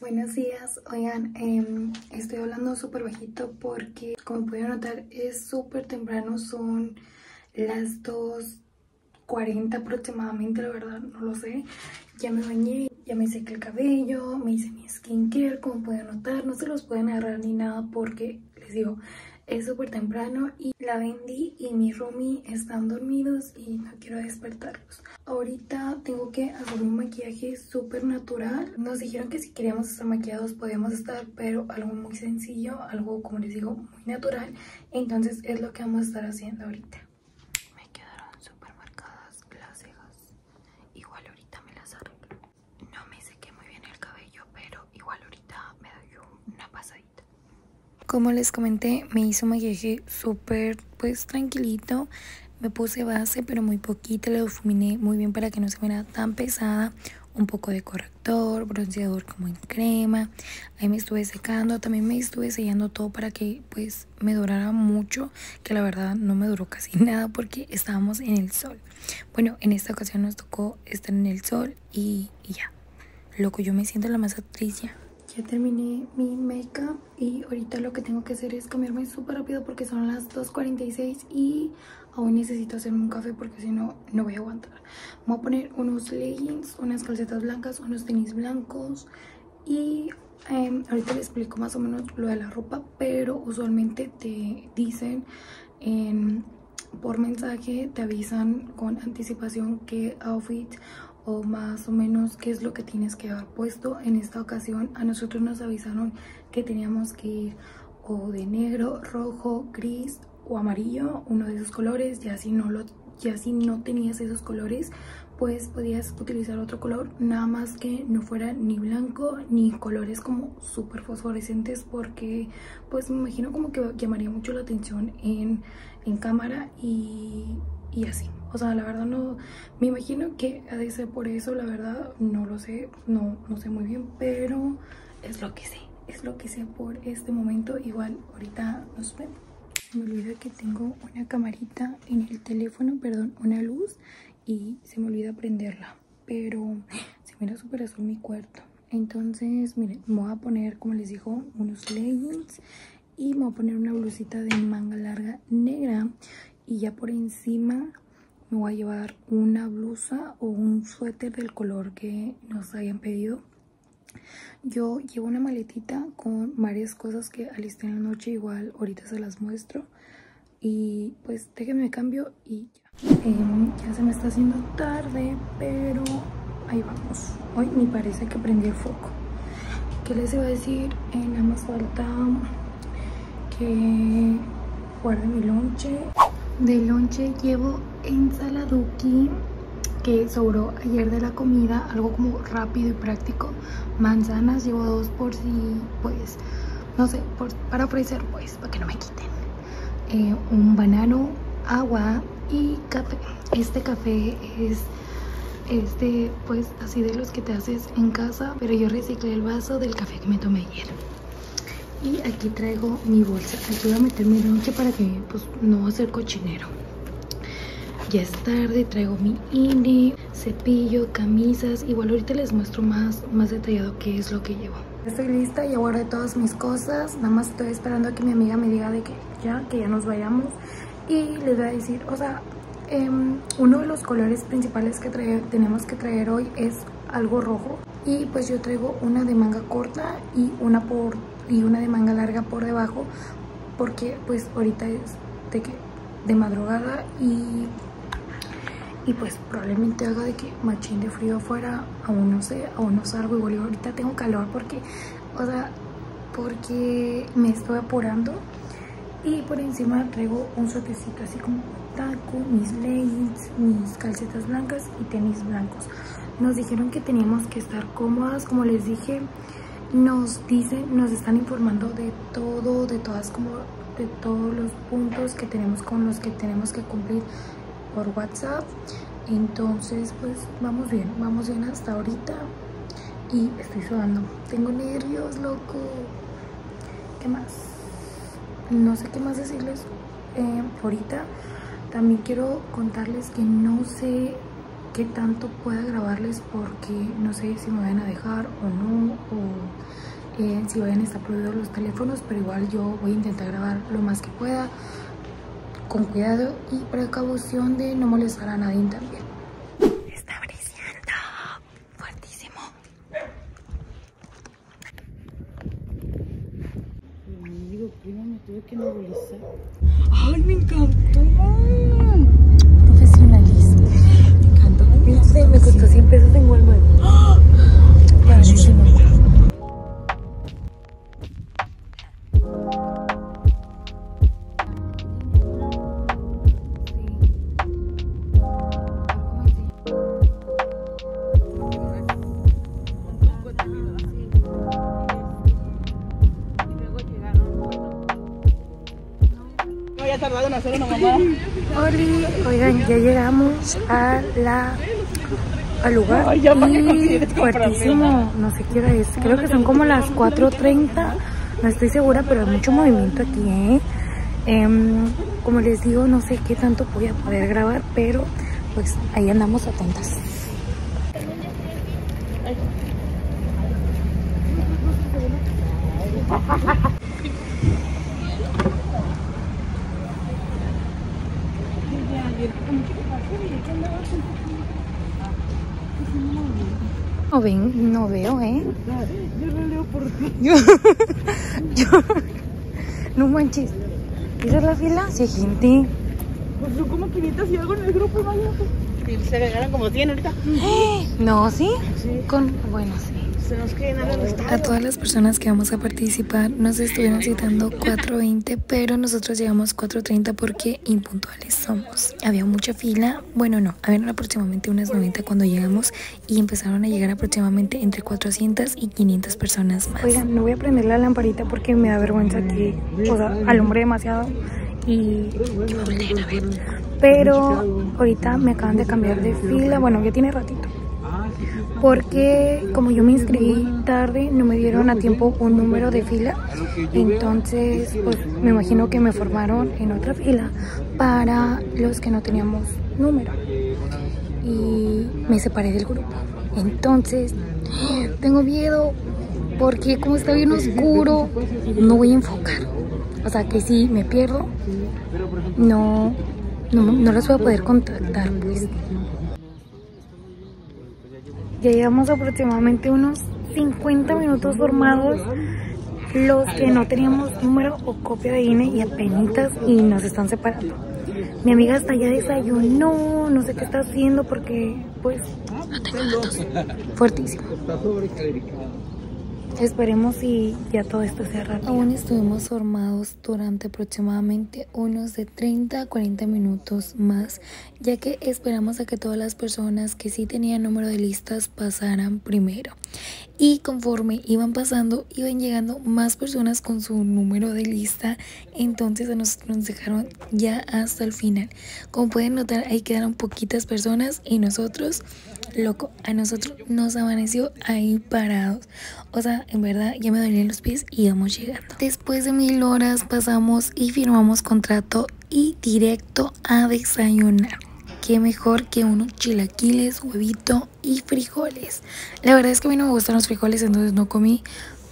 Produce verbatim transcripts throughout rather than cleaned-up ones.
Buenos días, oigan, eh, estoy hablando súper bajito porque como pudieron notar es súper temprano, son las dos cuarenta aproximadamente, la verdad no lo sé. Ya me bañé, ya me sequé el cabello, me hice mi skincare, como pueden notar, no se los pueden agarrar ni nada porque les digo, es súper temprano y la Bendy y mi roomie están dormidos y no quiero despertarlos. Ahorita tengo que hacer un maquillaje súper natural. Nos dijeron que si queríamos estar maquillados podíamos estar, pero algo muy sencillo, algo como les digo, muy natural. Entonces es lo que vamos a estar haciendo ahorita. Me quedaron súper marcadas las cejas. Igual ahorita me las arreglo. No me sequé muy bien el cabello, pero igual ahorita me doy una pasadita. Como les comenté, me hice un maquillaje súper pues tranquilito. Me puse base pero muy poquita, la difuminé muy bien para que no se viera tan pesada. Un poco de corrector, bronceador como en crema. Ahí me estuve secando, también me estuve sellando todo para que pues me durara mucho. Que la verdad no me duró casi nada porque estábamos en el sol. Bueno, en esta ocasión nos tocó estar en el sol y, y ya. Loco, yo me siento la más actriz ya. Ya terminé mi make-up y ahorita lo que tengo que hacer es cambiarme súper rápido porque son las dos cuarenta y seis y aún necesito hacerme un café porque si no, no voy a aguantar. Voy a poner unos leggings, unas calcetas blancas, unos tenis blancos y eh, ahorita les explico más o menos lo de la ropa, pero usualmente te dicen en, por mensaje, te avisan con anticipación qué outfit o más o menos qué es lo que tienes que haber puesto. En esta ocasión a nosotros nos avisaron que teníamos que ir o de negro, rojo, gris o amarillo, uno de esos colores. Ya si no, lo, ya si no tenías esos colores, pues podías utilizar otro color, nada más que no fuera ni blanco ni colores como súper fosforescentes porque pues me imagino como que llamaría mucho la atención en, en cámara y, y así. O sea, la verdad no, me imagino que ha de ser por eso, la verdad no lo sé, no, no sé muy bien, pero es lo que sé, es lo que sé por este momento. Igual ahorita nos vemos. Me olvida que tengo una camarita en el teléfono, perdón, una luz y se me olvida prenderla, pero se mira súper azul mi cuarto. Entonces, miren, me voy a poner, como les digo, unos leggings y me voy a poner una blusita de manga larga negra y ya por encima me voy a llevar una blusa o un suéter del color que nos hayan pedido. Yo llevo una maletita con varias cosas que alisté en la noche, igual ahorita se las muestro. Y pues déjenme cambio y ya. Eh, ya se me está haciendo tarde, pero ahí vamos. Hoy ni parece que prendí el foco. ¿Qué les iba a decir? Eh, nada más falta que guarde mi lonche. De lonche llevo ensaladuki que sobró ayer de la comida, algo como rápido y práctico. Manzanas llevo dos por si, pues, no sé, por, para ofrecer, pues, para que no me quiten. Eh, un banano, agua y café. Este café es este, pues, así de los que te haces en casa, pero yo reciclé el vaso del café que me tomé ayer. Y aquí traigo mi bolsa. Aquí voy a meter mi lonche para que pues, no va a ser cochinero. Ya es tarde, traigo mi I N E, cepillo, camisas. Igual ahorita les muestro más, más detallado qué es lo que llevo. Estoy lista, ya guardé todas mis cosas. Nada más estoy esperando a que mi amiga me diga de que ya, que ya nos vayamos. Y les voy a decir, o sea, eh, uno de los colores principales que trae, tenemos que traer hoy es algo rojo. Y pues yo traigo una de manga corta y una por... y una de manga larga por debajo porque pues ahorita es de, que, de madrugada y, y pues probablemente haga de que machín de frío afuera, aún no sé, aún no salgo. Igual ahorita tengo calor porque, o sea, porque me estoy apurando. Y por encima traigo un suétercito así como taco, mis leggings, mis calcetas blancas y tenis blancos. Nos dijeron que teníamos que estar cómodas, como les dije. Nos dicen, nos están informando de todo, de todas como de todos los puntos que tenemos con los que tenemos que cumplir por WhatsApp. Entonces, pues vamos bien, vamos bien hasta ahorita. Y estoy sudando. Tengo nervios, loco. ¿Qué más? No sé qué más decirles eh, ahorita. También quiero contarles que no sé qué tanto pueda grabarles porque no sé si me van a dejar o no, o eh, si vayan a estar prohibidos los teléfonos, pero igual yo voy a intentar grabar lo más que pueda, con cuidado y precaución de no molestar a nadie también. Está brillando fuertísimo. Amigo, prima, me tuve que nebulizar. ¡Ay, me encantó! Profesionalismo. Me encantó. Me, me costó cien pesos en Walmart. ¡Ah! Oigan, ya llegamos a la, al lugar y fuertísimo, no sé qué hora es, creo que son como las cuatro treinta, no estoy segura, pero hay mucho movimiento aquí, ¿eh? Eh, como les digo, no sé qué tanto voy a poder grabar, pero pues ahí andamos atentas. No ven, no veo, ¿eh? Yo lo leo por ti. Yo, yo, no manches. ¿Esa es la fila? Sí, gente. Pues son como quinientas y algo en el grupo, ¿no? Y se agregaron como cien ahorita. ¿No? ¿Sí? Sí. Con, bueno, sí. Se nos quedan a los estados. A todas las personas que vamos a participar nos estuvieron citando cuatro veinte, pero nosotros llegamos cuatro treinta porque impuntuales somos. Había mucha fila, bueno no, habían aproximadamente unas noventa cuando llegamos y empezaron a llegar aproximadamente entre cuatrocientas y quinientas personas más. Oigan, no voy a prender la lamparita porque me da vergüenza que, o sea, alumbre demasiado y que volteen a ver. Pero ahorita me acaban de cambiar de fila, bueno, ya tiene ratito. Porque como yo me inscribí tarde, no me dieron a tiempo un número de fila, entonces pues me imagino que me formaron en otra fila para los que no teníamos número y me separé del grupo. Entonces tengo miedo porque como está bien oscuro no voy a enfocar, o sea que si me pierdo no, no, no los voy a poder contactar pues. Ya llevamos aproximadamente unos cincuenta minutos formados los que no teníamos número o copia de I N E y apenitas y nos están separando. Mi amiga hasta ya desayunó, no sé qué está haciendo porque pues no tengo datos. Fuertísimo. Esperemos y ya todo esto sea rápido. Aún estuvimos formados durante aproximadamente unos de treinta a cuarenta minutos más, ya que esperamos a que todas las personas que sí tenían número de listas pasaran primero. Y conforme iban pasando, iban llegando más personas con su número de lista, entonces nos, nos dejaron ya hasta el final. Como pueden notar, ahí quedaron poquitas personas y nosotros, loco, a nosotros nos amaneció ahí parados. O sea, en verdad ya me dolían los pies y íbamos llegando. Después de mil horas pasamos y firmamos contrato y directo a desayunar. Qué mejor que unos chilaquiles, huevito y frijoles. La verdad es que a mí no me gustan los frijoles, entonces no comí.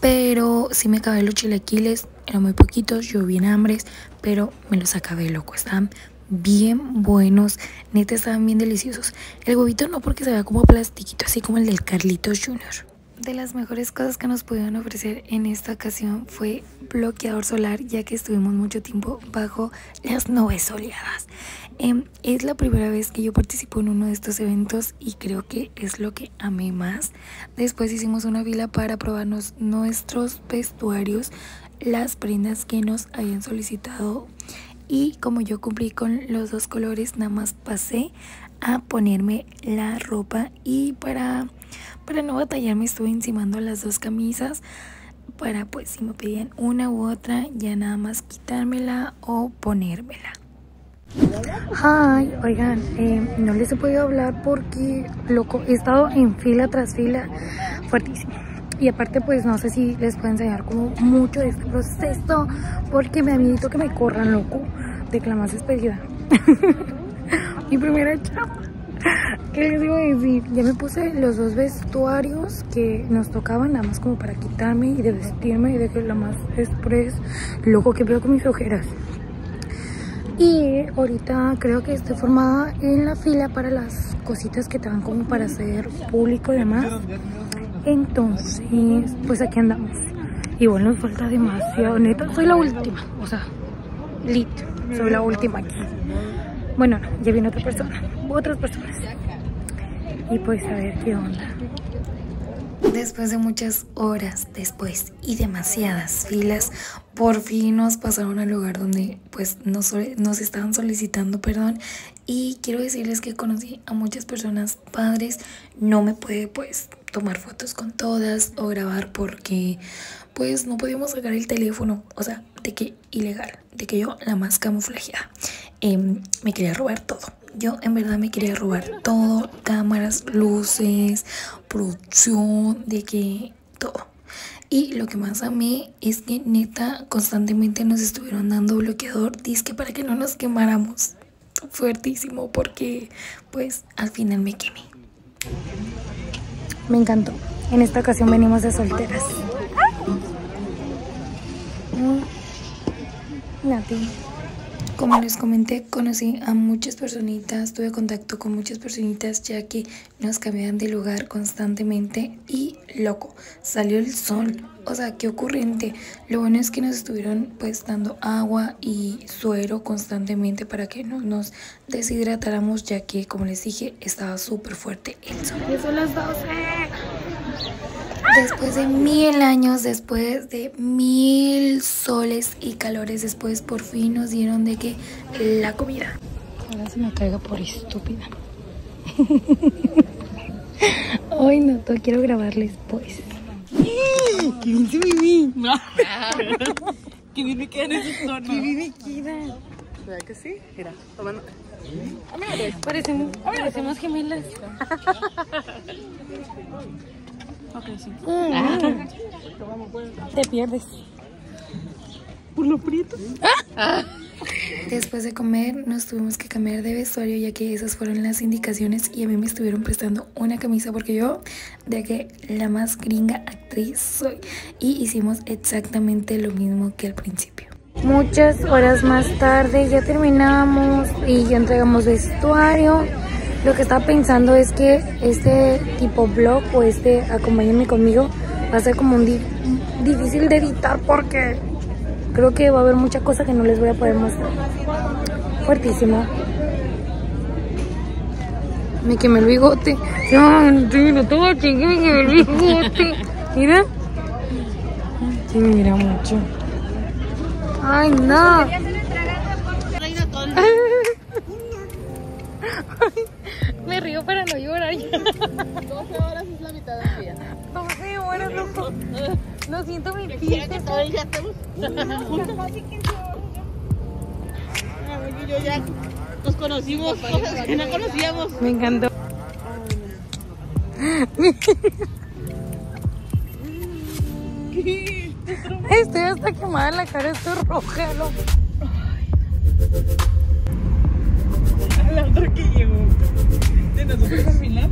Pero sí me acabé los chilaquiles, eran muy poquitos, yo bien hambres, pero me los acabé, loco, estaban bien buenos, neta estaban bien deliciosos. El huevito no porque se vea como plastiquito, así como el del Carlitos junior De las mejores cosas que nos pudieron ofrecer en esta ocasión fue bloqueador solar, ya que estuvimos mucho tiempo bajo las nubes soleadas. Eh, es la primera vez que yo participo en uno de estos eventos y creo que es lo que amé más. Después hicimos una fila para probarnos nuestros vestuarios, las prendas que nos habían solicitado y como yo cumplí con los dos colores, nada más pasé a ponerme la ropa, y para, para no batallar me estuve encimando las dos camisas para, pues, si me pedían una u otra, ya nada más quitármela o ponérmela. Ay, oigan, eh, no les he podido hablar porque, loco, he estado en fila tras fila, fuertísimo. Y aparte, pues, no sé si les puedo enseñar como mucho de este proceso porque me da miedo que me corran, loco, de que la más despedida. Mi primera chapa. ¿Qué les iba a decir? Ya me puse los dos vestuarios que nos tocaban, nada más como para quitarme y de vestirme y de que la más express, loco, que veo con mis ojeras. Y ahorita creo que estoy formada en la fila para las cositas que te dan como para hacer público y demás. Entonces, pues aquí andamos. Igual nos falta demasiado, neta. Soy la última, o sea, lit. Soy la última aquí. Bueno, no, ya viene otra persona, otras personas. Y pues a ver qué onda. Después de muchas horas después y demasiadas filas, por fin nos pasaron al lugar donde pues nos, nos estaban solicitando, perdón. Y quiero decirles que conocí a muchas personas padres. No me pude pues tomar fotos con todas o grabar porque pues no podíamos sacar el teléfono. O sea, de que ilegal, de que yo la más camuflajeada. Eh, me quería robar todo. Yo en verdad me quería robar todo, cámaras, luces, producción, de que todo. Y lo que más amé es que neta constantemente nos estuvieron dando bloqueador disque para que no nos quemáramos. Fuertísimo, porque pues al final me quemé. Me encantó. En esta ocasión venimos de solteras. Nati. Como les comenté, conocí a muchas personitas, tuve contacto con muchas personitas ya que nos cambiaban de lugar constantemente y, loco, salió el sol. O sea, qué ocurrente. Lo bueno es que nos estuvieron pues dando agua y suero constantemente para que no nos deshidratáramos ya que, como les dije, estaba súper fuerte el sol. Ya son las doce. Después de mil años, después de mil soles y calores, después por fin nos dieron de que la comida. Ahora se me caiga por estúpida. Ay, no, quiero grabarles pues. ¡Qué bien se viví! ¡Qué bien me queda en ese tono! ¡Qué bien me queda! ¿Verdad que sí? Mira, tomando. Parecemos, parecemos gemelas. Okay, sí. mm. Te pierdes. Por lo prieto. Después de comer nos tuvimos que cambiar de vestuario ya que esas fueron las indicaciones y a mí me estuvieron prestando una camisa porque yo de que la más gringa actriz soy, y hicimos exactamente lo mismo que al principio. Muchas horas más tarde ya terminamos y ya entregamos vestuario. Lo que estaba pensando es que este tipo vlog o este acompáñenme conmigo va a ser como un di difícil de editar porque creo que va a haber mucha cosa que no les voy a poder mostrar. Fuertísimo. Me quemé el bigote. No, no tengo que me quemé el bigote. Mira. Sí, mira mucho. Ay, no. Me río para no llorar. doce horas es la mitad del día. doce horas, loco. No siento mi pie. Que todavía estamos. Yo ya nos conocimos. Que no conocíamos. Me encantó. Estoy hasta quemada en la cara, estoy roja, loco. La otra que llegó de nosotros al final.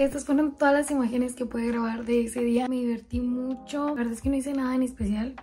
Estas fueron todas las imágenes que pude grabar de ese día. Me divertí mucho. La verdad es que no hice nada en especial.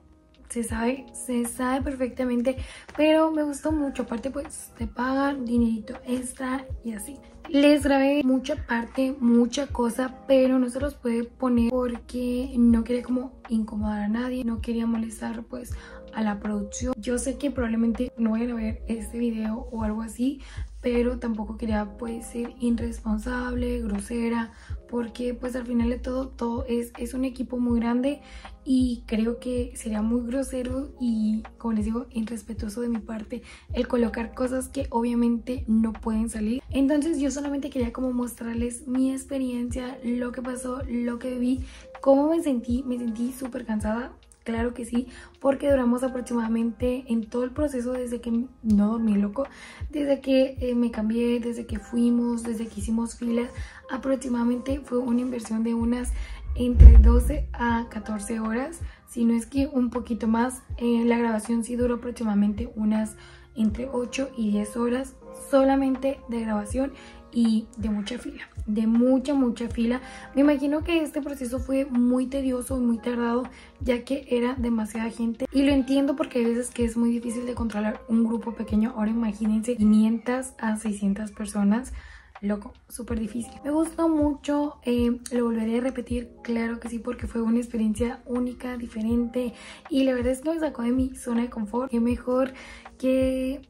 Se sabe, se sabe perfectamente. Pero me gustó mucho. Aparte pues te pagan dinerito extra y así. Les grabé mucha parte, mucha cosa, pero no se los pude poner porque no quería como incomodar a nadie, no quería molestar pues a la producción. Yo sé que probablemente no vayan a ver este video o algo así, pero tampoco quería pues ser irresponsable, grosera, porque pues al final de todo, todo es, es un equipo muy grande y creo que sería muy grosero y, como les digo, irrespetuoso de mi parte el colocar cosas que obviamente no pueden salir. Entonces yo solamente quería como mostrarles mi experiencia, lo que pasó, lo que viví, cómo me sentí. Me sentí súper cansada. Claro que sí, porque duramos aproximadamente en todo el proceso, desde que no dormí, loco, desde que eh, me cambié, desde que fuimos, desde que hicimos filas, aproximadamente fue una inversión de unas entre doce a catorce horas, si no es que un poquito más. Eh, la grabación sí duró aproximadamente unas entre ocho y diez horas solamente de grabación y de mucha fila, de mucha mucha fila. Me imagino que este proceso fue muy tedioso y muy tardado, ya que era demasiada gente, y lo entiendo porque hay veces que es muy difícil de controlar un grupo pequeño. Ahora imagínense quinientas a seiscientas personas, loco, súper difícil. Me gustó mucho, eh, lo volveré a repetir, claro que sí, porque fue una experiencia única, diferente, y la verdad es que me sacó de mi zona de confort. Qué mejor que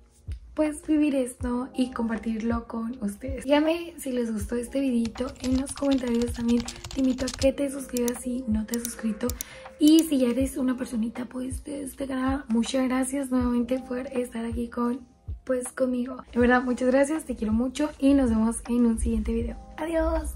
pues vivir esto y compartirlo con ustedes. Díganme si les gustó este videito en los comentarios. También te invito a que te suscribas si no te has suscrito, y si ya eres una personita pues de este canal, muchas gracias nuevamente por estar aquí con pues conmigo. De verdad, muchas gracias, te quiero mucho y nos vemos en un siguiente video. Adiós.